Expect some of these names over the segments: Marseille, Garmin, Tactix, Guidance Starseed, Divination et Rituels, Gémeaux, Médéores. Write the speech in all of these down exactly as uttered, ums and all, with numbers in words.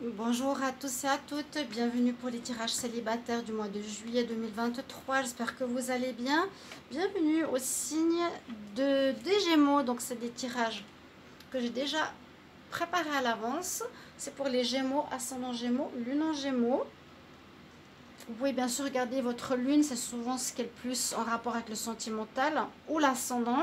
Bonjour à tous et à toutes, bienvenue pour les tirages célibataires du mois de juillet deux mille vingt-trois, j'espère que vous allez bien. Bienvenue au signe de, des Gémeaux, donc c'est des tirages que j'ai déjà préparés à l'avance. C'est pour les Gémeaux, ascendant Gémeaux, lune en Gémeaux. Vous pouvez bien sûr regarder votre lune, c'est souvent ce qui est le plus en rapport avec le sentimental ou l'ascendant.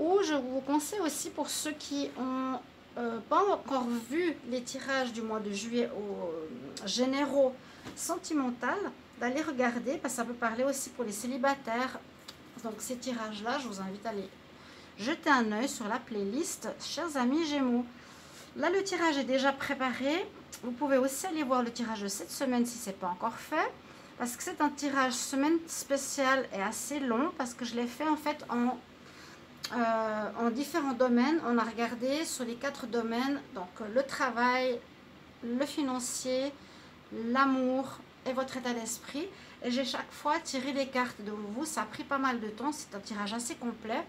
Ou je vous conseille aussi pour ceux qui ont... Euh, pas encore vu les tirages du mois de juillet au euh, généraux sentimental, d'aller regarder parce que ça peut parler aussi pour les célibataires. Donc ces tirages là, je vous invite à aller jeter un œil sur la playlist chers amis Gémeaux. Là le tirage est déjà préparé, vous pouvez aussi aller voir le tirage de cette semaine si c'est pas encore fait, parce que c'est un tirage semaine spéciale et assez long, parce que je l'ai fait en fait en Euh, en différents domaines. On a regardé sur les quatre domaines, donc le travail, le financier, l'amour et votre état d'esprit. Et j'ai chaque fois tiré les cartes de vous, ça a pris pas mal de temps, c'est un tirage assez complet.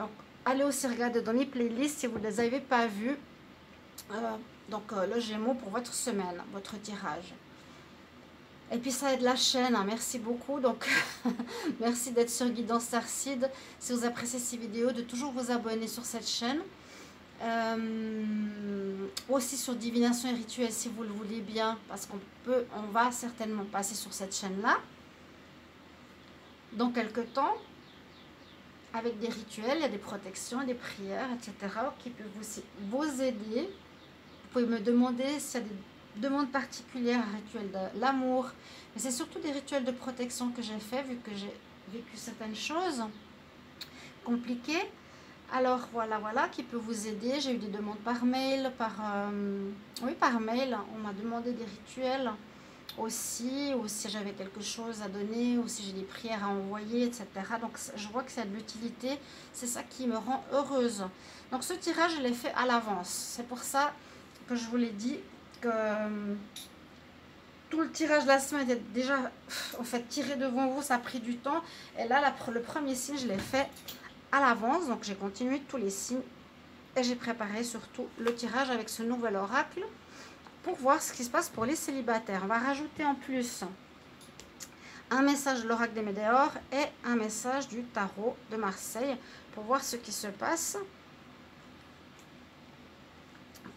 Donc allez aussi regarder dans mes playlists si vous ne les avez pas vues. Euh, donc euh, le Gémeaux pour votre semaine, votre tirage. Et puis ça aide la chaîne, hein. Merci beaucoup, donc merci d'être sur Guidance Starseed. Si vous appréciez ces vidéos, de toujours vous abonner sur cette chaîne. Euh, aussi sur Divination et Rituels si vous le voulez bien, parce qu'on peut, on va certainement passer sur cette chaîne-là dans quelques temps, avec des rituels, il y a des protections, des prières, et cetera qui peuvent aussi vous aider. Vous pouvez me demander s'il y a des demande particulière, un rituel de l'amour, mais c'est surtout des rituels de protection que j'ai fait vu que j'ai vécu certaines choses compliquées. Alors voilà, voilà qui peut vous aider. J'ai eu des demandes par mail, par euh, oui par mail. On m'a demandé des rituels aussi, ou si j'avais quelque chose à donner, ou si j'ai des prières à envoyer, et cetera. Donc je vois que ça a de l'utilité. C'est ça qui me rend heureuse. Donc ce tirage je l'ai fait à l'avance. C'est pour ça que je vous l'ai dit. Euh, tout le tirage de la semaine est déjà en fait tiré devant vous, ça a pris du temps, et là la, le premier signe je l'ai fait à l'avance, donc j'ai continué tous les signes et j'ai préparé surtout le tirage avec ce nouvel oracle pour voir ce qui se passe pour les célibataires. On va rajouter en plus un message de l'oracle des Médéores et un message du tarot de Marseille pour voir ce qui se passe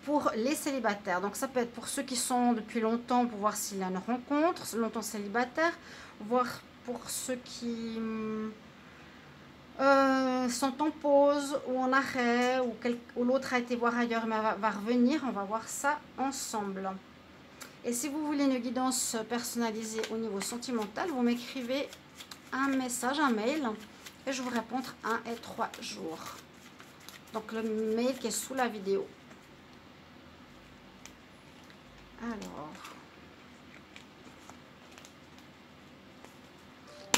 pour les célibataires. Donc ça peut être pour ceux qui sont depuis longtemps, pour voir s'il y a une rencontre, longtemps célibataire, voire pour ceux qui euh, sont en pause ou en arrêt, ou, ou l'autre a été voir ailleurs mais va, va revenir. On va voir ça ensemble. Et si vous voulez une guidance personnalisée au niveau sentimental, vous m'écrivez un message, un mail, et je vous réponds entre un et trois jours. Donc le mail qui est sous la vidéo. Alors,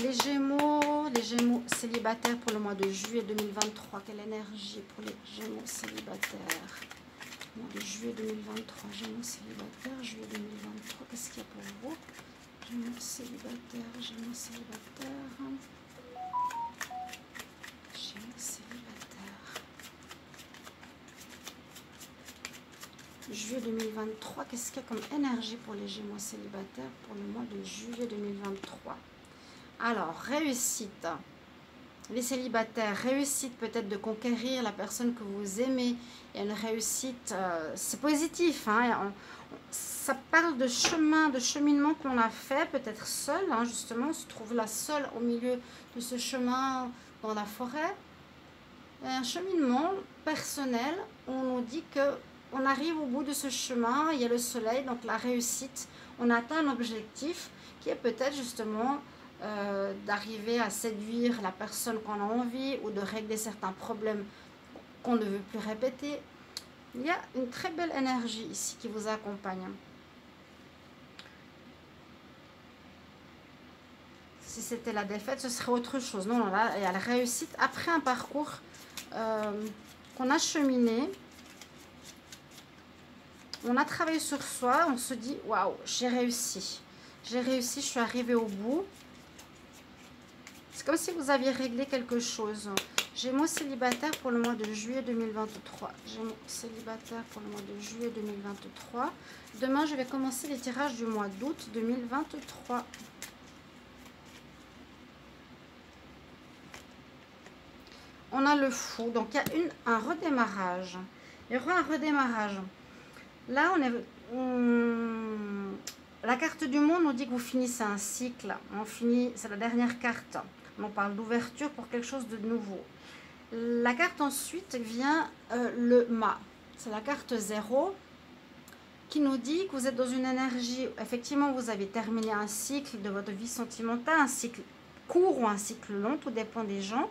les Gémeaux, les Gémeaux célibataires pour le mois de juillet deux mille vingt-trois. Quelle énergie pour les Gémeaux célibataires. Mois de juillet deux mille vingt-trois, Gémeaux célibataires, juillet deux mille vingt-trois. Qu'est-ce qu'il y a pour vous? Gémeaux célibataires, Gémeaux célibataires. Gémeaux célibataires. Juillet deux mille vingt-trois, qu'est-ce qu'il y a comme énergie pour les Gémeaux célibataires pour le mois de juillet deux mille vingt-trois? Alors, réussite. Les célibataires, réussite peut-être de conquérir la personne que vous aimez. Il y a une réussite, euh, c'est positif. Hein, on, on, ça parle de chemin, de cheminement qu'on a fait, peut-être seul. Hein, justement, on se trouve là seul au milieu de ce chemin dans la forêt. Un cheminement personnel, on nous dit que on arrive au bout de ce chemin, il y a le soleil, donc la réussite, on atteint un objectif qui est peut-être justement euh, d'arriver à séduire la personne qu'on a envie, ou de régler certains problèmes qu'on ne veut plus répéter. Il y a une très belle énergie ici qui vous accompagne. Si c'était la défaite, ce serait autre chose. Non, non, là, il y a la réussite après un parcours euh, qu'on a cheminé. On a travaillé sur soi, on se dit waouh, j'ai réussi, j'ai réussi, je suis arrivée au bout. C'est comme si vous aviez réglé quelque chose. Gémeaux célibataire pour le mois de juillet deux mille vingt-trois. Gémeaux célibataire pour le mois de juillet deux mille vingt-trois. Demain, je vais commencer les tirages du mois d'août deux mille vingt-trois. On a le fou. Donc, il y a une, un redémarrage. Il y aura un redémarrage. Là, on est... On... La carte du monde nous dit que vous finissez un cycle. On finit, c'est la dernière carte. On parle d'ouverture pour quelque chose de nouveau. La carte ensuite vient euh, le mât. C'est la carte zéro qui nous dit que vous êtes dans une énergie où effectivement vous avez terminé un cycle de votre vie sentimentale, un cycle court ou un cycle long, tout dépend des gens.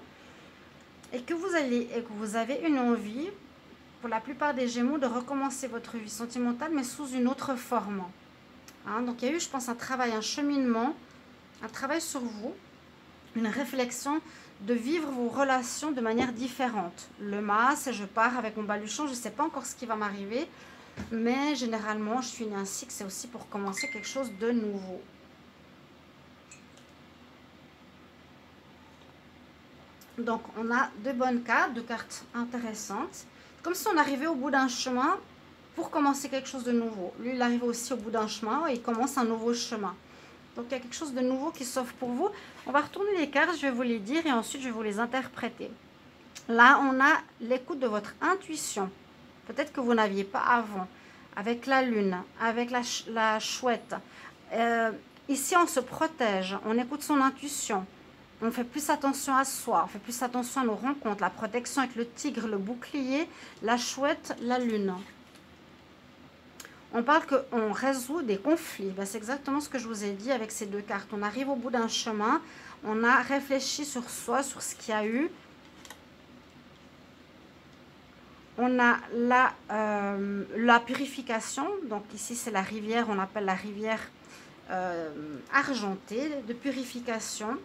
Et que vous, allez, et que vous avez une envie, pour la plupart des Gémeaux, de recommencer votre vie sentimentale mais sous une autre forme. Hein, donc il y a eu, je pense, un travail, un cheminement, un travail sur vous, une réflexion de vivre vos relations de manière différente. Le mât, c'est je pars avec mon baluchon, je ne sais pas encore ce qui va m'arriver, mais généralement, je finis un cycle, c'est aussi pour commencer quelque chose de nouveau. Donc, on a deux bonnes cartes, deux cartes intéressantes. Comme si on arrivait au bout d'un chemin pour commencer quelque chose de nouveau. Lui, il arrive aussi au bout d'un chemin et il commence un nouveau chemin. Donc, il y a quelque chose de nouveau qui s'offre pour vous. On va retourner les cartes, je vais vous les dire et ensuite, je vais vous les interpréter. Là, on a l'écoute de votre intuition. Peut-être que vous n'aviez pas avant. Avec la lune, avec la, ch la chouette. Euh, ici, on se protège. On écoute son intuition. On fait plus attention à soi. On fait plus attention à nos rencontres. La protection avec le tigre, le bouclier, la chouette, la lune. On parle qu'on résout des conflits. Ben, c'est exactement ce que je vous ai dit avec ces deux cartes. On arrive au bout d'un chemin. On a réfléchi sur soi, sur ce qu'il y a eu. On a la, euh, la purification. Donc ici, c'est la rivière. On appelle la rivière euh, argentée de purification.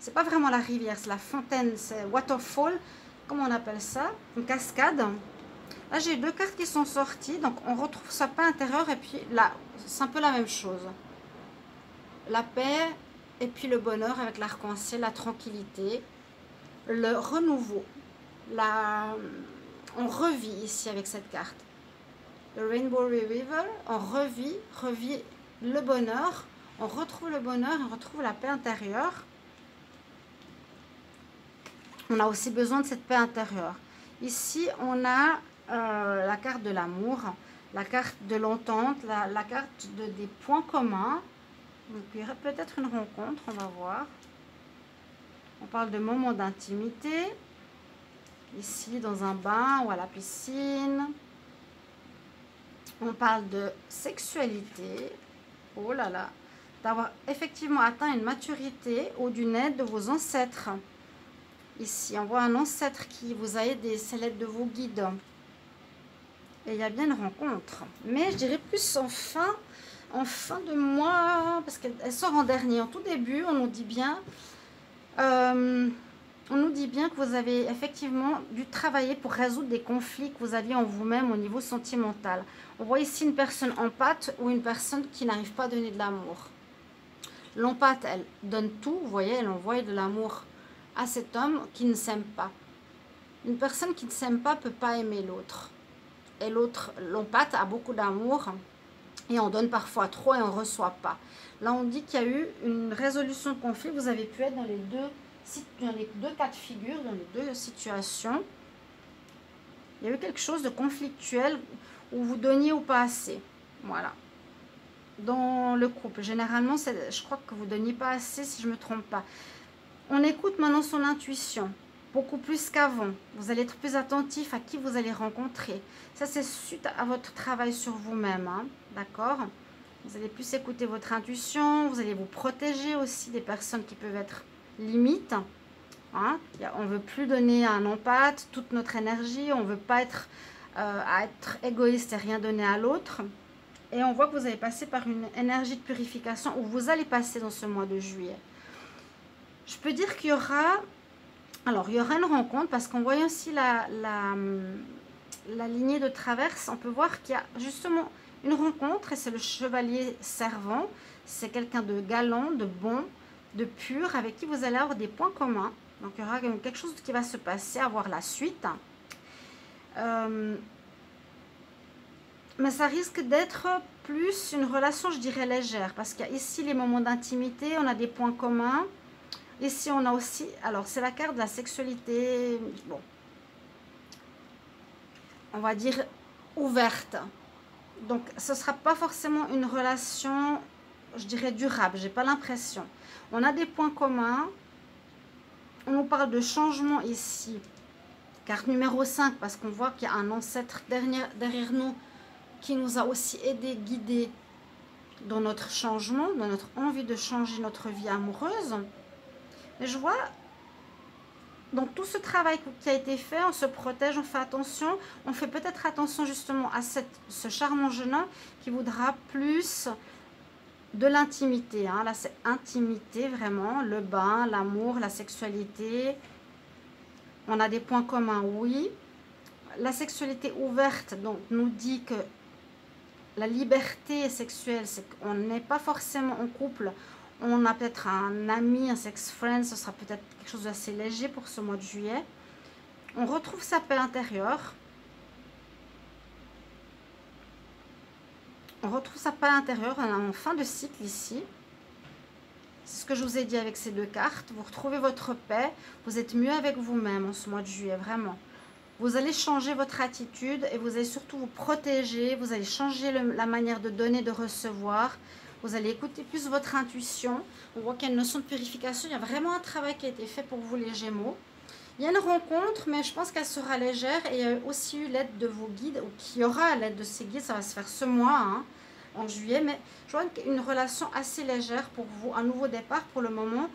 C'est pas vraiment la rivière, c'est la fontaine. C'est waterfall. Comment on appelle ça? Une cascade. Là, j'ai deux cartes qui sont sorties, donc on retrouve sa paix intérieure et puis là, c'est un peu la même chose. La paix et puis le bonheur avec l'arc-en-ciel, la tranquillité, le renouveau. La... On revit ici avec cette carte. Le Rainbow River, on revit, revit le bonheur, on retrouve le bonheur, on retrouve la paix intérieure. On a aussi besoin de cette paix intérieure. Ici, on a... Euh, la carte de l'amour, la carte de l'entente, la, la carte de, des points communs. Donc, il y aurait peut-être une rencontre, on va voir. On parle de moments d'intimité. Ici, dans un bain ou à la piscine. On parle de sexualité. Oh là là! D'avoir effectivement atteint une maturité ou d'une aide de vos ancêtres. Ici, on voit un ancêtre qui vous a aidé, c'est l'aide de vos guides. Et il y a bien une rencontre. Mais je dirais plus en fin, en fin de mois, parce qu'elle sort en dernier. En tout début, on nous dit bien, euh, on nous dit bien que vous avez effectivement dû travailler pour résoudre des conflits que vous aviez en vous-même au niveau sentimental. On voit ici une personne en pâte ou une personne qui n'arrive pas à donner de l'amour. L'empathe, elle donne tout, vous voyez, elle envoie de l'amour à cet homme qui ne s'aime pas. Une personne qui ne s'aime pas ne peut pas aimer l'autre. Et l'autre, l'empathe a beaucoup d'amour et on donne parfois trop et on ne reçoit pas. Là, on dit qu'il y a eu une résolution de conflit. Vous avez pu être dans les deux, dans les deux cas de figure, dans les deux situations. Il y a eu quelque chose de conflictuel où vous donniez ou pas assez. Voilà. Dans le couple, généralement, je crois que vous ne donniez pas assez si je ne me trompe pas. On écoute maintenant son intuition, beaucoup plus qu'avant. Vous allez être plus attentif à qui vous allez rencontrer. Ça, c'est suite à votre travail sur vous-même, hein, d'accord? Vous allez plus écouter votre intuition, vous allez vous protéger aussi des personnes qui peuvent être limites. Hein. On ne veut plus donner à un empathe toute notre énergie, on ne veut pas être, euh, être égoïste et rien donner à l'autre. Et on voit que vous avez passé par une énergie de purification où vous allez passer dans ce mois de juillet. Je peux dire qu'il y aura, alors il y aura une rencontre parce qu'en voyant aussi la, la, la lignée de traverse, on peut voir qu'il y a justement une rencontre et c'est le chevalier servant. C'est quelqu'un de galant, de bon, de pur, avec qui vous allez avoir des points communs. Donc, il y aura quelque chose qui va se passer, à voir la suite. Euh, mais ça risque d'être plus une relation, je dirais, légère. Parce qu'il y a ici les moments d'intimité, on a des points communs. Ici, on a aussi... Alors, c'est la carte de la sexualité, bon, on va dire ouverte. Donc, ce ne sera pas forcément une relation, je dirais, durable. J'ai pas l'impression. On a des points communs. On nous parle de changement ici. Carte numéro cinq, parce qu'on voit qu'il y a un ancêtre derrière, derrière nous qui nous a aussi aidé, guidé dans notre changement, dans notre envie de changer notre vie amoureuse. Et je vois... Donc, tout ce travail qui a été fait, on se protège, on fait attention. On fait peut-être attention justement à cette, ce charmant jeune homme qui voudra plus de l'intimité. Hein. Là, c'est intimité vraiment, le bain, l'amour, la sexualité. On a des points communs, oui. La sexualité ouverte donc, nous dit que la liberté sexuelle, c'est qu'on n'est pas forcément en couple. On a peut-être un ami, un sex friend, ce sera peut-être quelque chose d'assez léger pour ce mois de juillet. On retrouve sa paix intérieure. On retrouve sa paix intérieure, on est en fin de cycle ici. C'est ce que je vous ai dit avec ces deux cartes. Vous retrouvez votre paix, vous êtes mieux avec vous-même en ce mois de juillet, vraiment. Vous allez changer votre attitude et vous allez surtout vous protéger, vous allez changer le, la manière de donner, de recevoir. Vous allez écouter plus votre intuition. On voit qu'il y a une notion de purification. Il y a vraiment un travail qui a été fait pour vous, les Gémeaux. Il y a une rencontre, mais je pense qu'elle sera légère. Et il y a aussi eu l'aide de vos guides, ou qu'il y aura l'aide de ces guides. Ça va se faire ce mois, hein, en juillet. Mais je vois une relation assez légère pour vous. Un nouveau départ pour le moment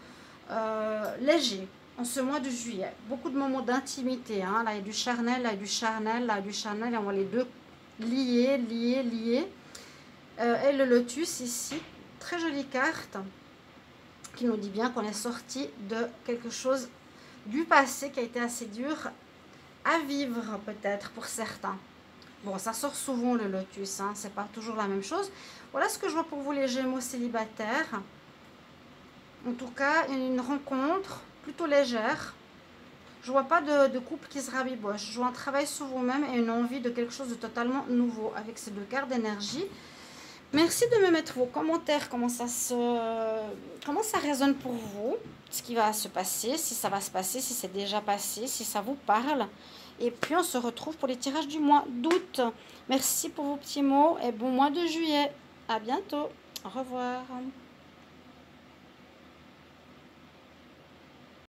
euh, léger, en ce mois de juillet. Beaucoup de moments d'intimité. Hein. Là, il y a du charnel, là, il y a du charnel, là, il y a du charnel. Et on voit les deux liés, liés, liés. Euh, et le lotus ici, très jolie carte qui nous dit bien qu'on est sorti de quelque chose du passé qui a été assez dur à vivre peut-être pour certains. Bon, ça sort souvent le lotus, hein, c'est pas toujours la même chose. Voilà ce que je vois pour vous les Gémeaux célibataires. En tout cas, une rencontre plutôt légère. Je vois pas de, de couple qui se rabiboche. Je vois un travail sur vous-même et une envie de quelque chose de totalement nouveau avec ces deux cartes d'énergie. Merci de me mettre vos commentaires, comment ça, se... comment ça résonne pour vous, ce qui va se passer, si ça va se passer, si c'est déjà passé, si ça vous parle. Et puis on se retrouve pour les tirages du mois d'août. Merci pour vos petits mots et bon mois de juillet. À bientôt. Au revoir.